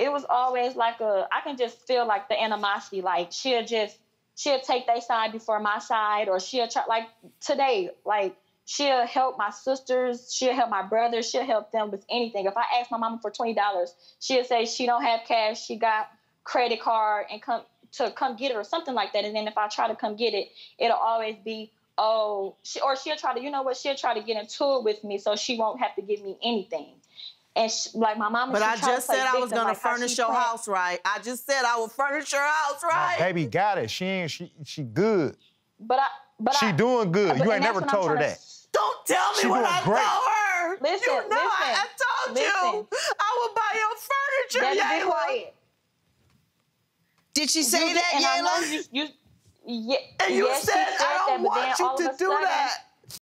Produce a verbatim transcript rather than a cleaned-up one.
it was always like a, I can just feel like the animosity, like she'll just, she'll take their side before my side, or she'll try, like today, like she'll help my sisters, she'll help my brothers, she'll help them with anything. If I ask my mama for twenty dollars, she'll say she don't have cash, she got credit card and come to come get it or something like that. And then if I try to come get it, it'll always be, oh, she, or she'll try to, you know what, she'll try to get into it with me so she won't have to give me anything. And she, like my mama, but I just said I was gonna furnish your house, right? I just said I would furnish your house, right? My baby got it. She ain't. She she good. But I. But she I, doing good. You ain't never told her to, that. Don't tell me she what I great. told her. Listen, you know listen, I, I told listen. you I would buy your furniture. Daddy, be quiet. Did she say you, that, Yayla? You, you, yeah, and you yes, said, said I don't that, want you to do sudden, that.